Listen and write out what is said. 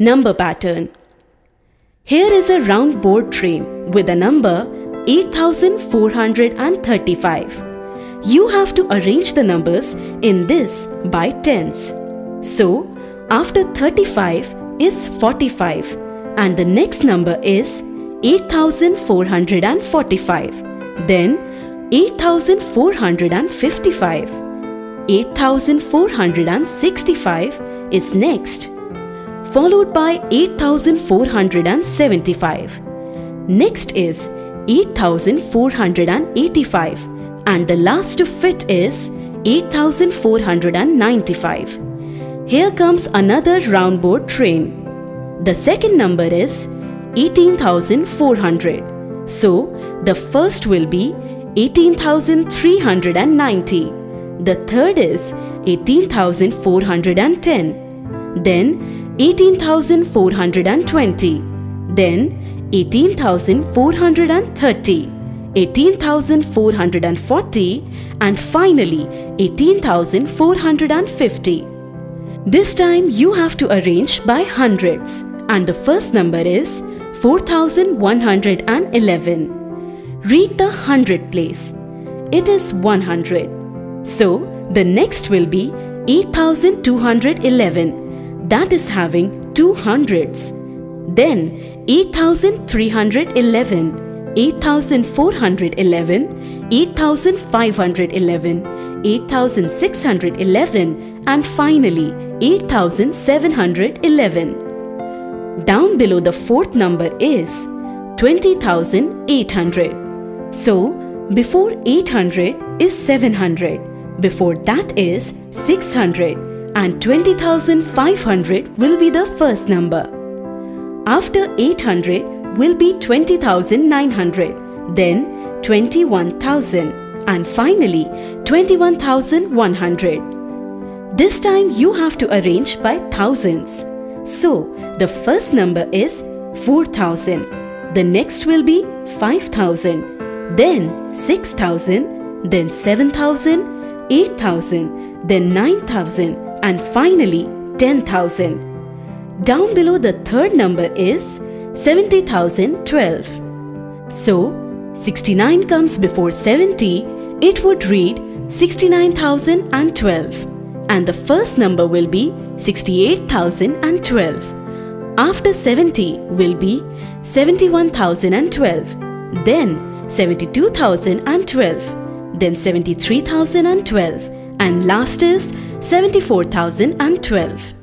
Number pattern. Here is a round board frame with a number 8435. You have to arrange the numbers in this by tens. So, after 35 is 45 and the next number is 8445. Then 8455. 8465 is next, followed by 8475. Next is 8485 and the last to fit is 8495. Here comes another round board train. The second number is 18,400. So the first will be 18,390. The third is 18,410. Then 18,420. Then 18,430, 18,440 and finally 18,450. This time you have to arrange by hundreds and the first number is 4,111. Read the hundred place. It is 100. So the next will be 8,211. That is having two hundreds. Then 8,311, 8,411, 8,511, 8,611 and finally 8,711. Down below the fourth number is 20,800. So before 800 is 700, before that is 600 and 20,500 will be the first number. After 800 will be 20,900, then 21,000 and finally 21,100. This time you have to arrange by thousands. So the first number is 4,000, the next will be 5,000, then 6,000, then 7,000, 8,000, then 9,000 and finally 10,000. Down below the third number is 70,012. So 69 comes before 70, it would read 69,012 and the first number will be 68,012. After 70 will be 71,012, then 72,012, then 73,012 and last is 74,012.